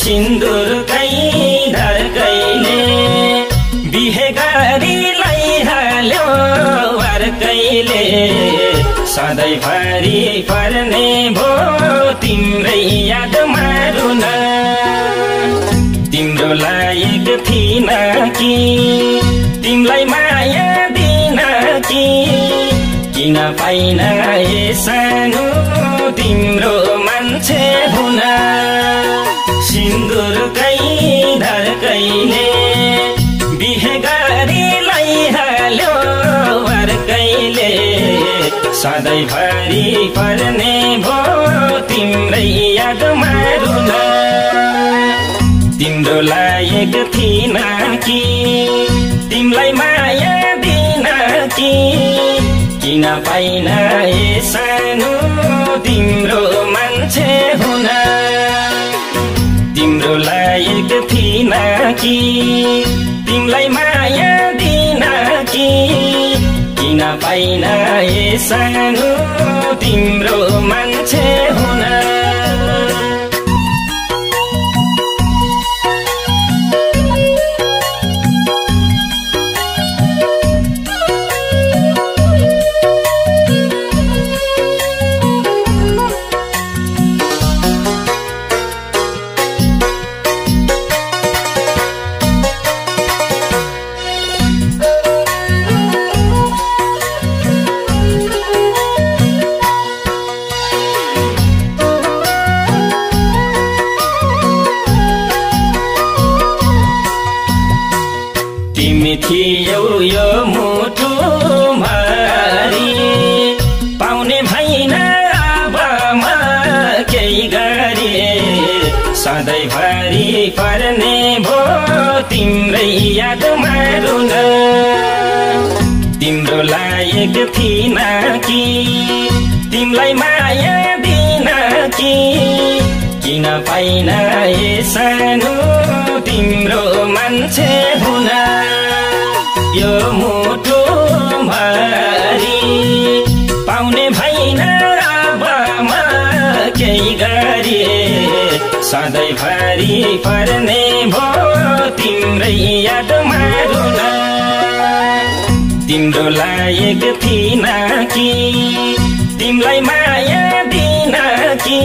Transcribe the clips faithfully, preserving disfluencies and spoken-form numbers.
सिन्दूर कै धर्कैले बिहे गरीलाई हाल्यो वारकैले सधैँभरि पर्ने भो तिम्रै याद मारुन तिम्रो लायक थिइन कि तिमलाई माया दिन कि किन पाइन ए सानो तिम्रो मान्छे हुन सिन्दूर कै धर्कैले बिहे गरीलाई हाल्यो वारकैले सधैँभरि पर्ने भो तिम्रै याद मारुन तिम्रो लायक थिइन कि तिमलाई माया दिन कि किन पाइन ए सानो तिम्रो मान्छे हुन तिम्रो लायक थिइन कि तिमलाई माया दिन कि किन पाइन ए सानो तिम्रो मान्छे हुन तिम्रै याद मारुन तिम्रो लायक थिइन कि तिमलाई माया दिन कि किन पाइन ए सानो तिम्रो मान्छे हुन यो मुटु भरि पाउने भएन अब म केही गरी सधैँभरि पर्ने भो तिम्रै याद मारुन तिम्रो लायक थिइन कि तिमलाई माया दिन कि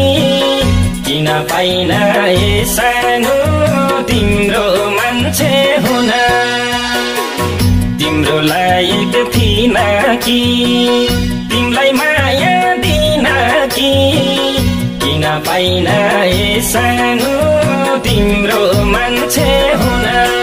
किन पाइन ए सानो तिम्रो मान्छे हुन तिम्रो लायक थिइन कि तिमलाई माया दिन कि किन पाइन ए सानो तिम्रो मान्छे हुन।